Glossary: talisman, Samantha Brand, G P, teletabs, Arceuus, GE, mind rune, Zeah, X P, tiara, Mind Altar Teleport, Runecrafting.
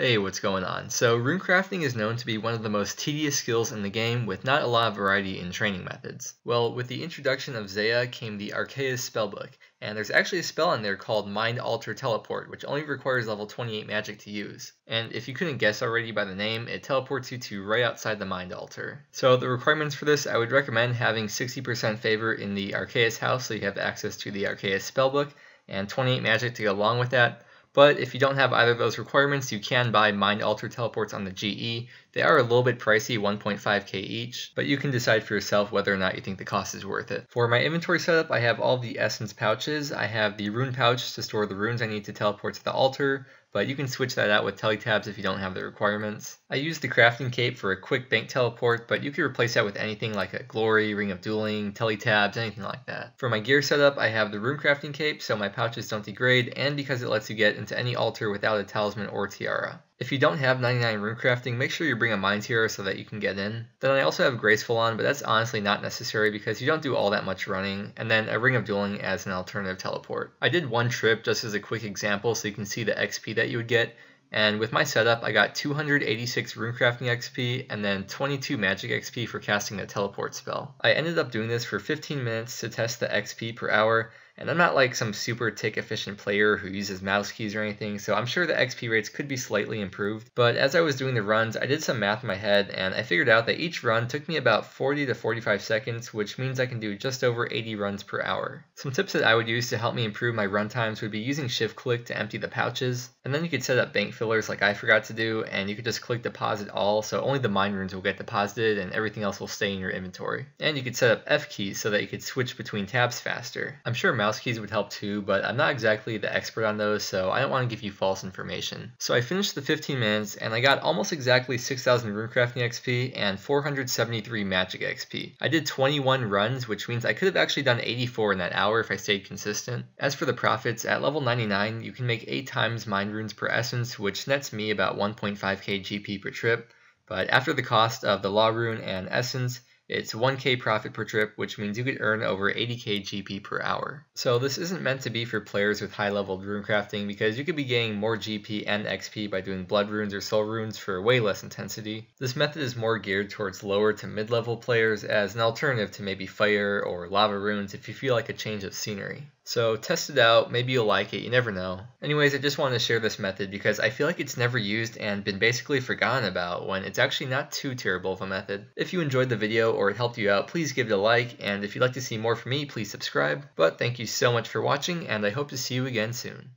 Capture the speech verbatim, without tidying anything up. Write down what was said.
Hey, what's going on? So Runecrafting is known to be one of the most tedious skills in the game, with not a lot of variety in training methods. Well, with the introduction of Zeah came the Arceuus spellbook, and there's actually a spell in there called Mind Altar Teleport, which only requires level twenty-eight magic to use. And if you couldn't guess already by the name, it teleports you to right outside the Mind Altar. So the requirements for this, I would recommend having sixty percent favor in the Arceuus house so you have access to the Arceuus spellbook, and twenty-eight magic to go along with that. But if you don't have either of those requirements, you can buy Mind Altar Teleports on the G E. They are a little bit pricey, one point five K each, but you can decide for yourself whether or not you think the cost is worth it. For my inventory setup, I have all the essence pouches. I have the rune pouch to store the runes I need to teleport to the altar, but you can switch that out with teletabs if you don't have the requirements. I use the crafting cape for a quick bank teleport, but you can replace that with anything like a glory, ring of dueling, teletabs, anything like that. For my gear setup, I have the runecrafting cape so my pouches don't degrade, and because it lets you get into any altar without a talisman or tiara. If you don't have ninety-nine runecrafting, make sure you bring a mind tiara so that you can get in. Then I also have graceful on, but that's honestly not necessary because you don't do all that much running, and then a ring of dueling as an alternative teleport. I did one trip just as a quick example so you can see the X P that you would get, and with my setup I got two hundred eighty-six runecrafting X P and then twenty-two magic X P for casting the teleport spell. I ended up doing this for fifteen minutes to test the X P per hour. And I'm not like some super tick efficient player who uses mouse keys or anything, so I'm sure the X P rates could be slightly improved, but as I was doing the runs, I did some math in my head, and I figured out that each run took me about forty to forty-five seconds, which means I can do just over eighty runs per hour. Some tips that I would use to help me improve my run times would be using shift-click to empty the pouches, and then you could set up bank fillers like I forgot to do, and you could just click deposit all, so only the mine runes will get deposited and everything else will stay in your inventory. And you could set up F keys so that you could switch between tabs faster. I'm sure mouse Mouse keys would help too, but I'm not exactly the expert on those, so I don't want to give you false information. So I finished the fifteen minutes, and I got almost exactly six thousand runecrafting X P and four hundred seventy-three magic X P. I did twenty-one runs, which means I could have actually done eighty-four in that hour if I stayed consistent. As for the profits, at level ninety-nine, you can make eight times mind runes per essence, which nets me about one point five K G P per trip, but after the cost of the law rune and essence, it's one K profit per trip, which means you could earn over eighty K G P per hour. So this isn't meant to be for players with high-leveled runecrafting, because you could be gaining more G P and X P by doing blood runes or soul runes for way less intensity. This method is more geared towards lower to mid-level players as an alternative to maybe fire or lava runes if you feel like a change of scenery. So test it out, maybe you'll like it, you never know. Anyways, I just wanted to share this method because I feel like it's never used and been basically forgotten about when it's actually not too terrible of a method. If you enjoyed the video or it helped you out, please give it a like, and if you'd like to see more from me, please subscribe. But thank you so much for watching, and I hope to see you again soon.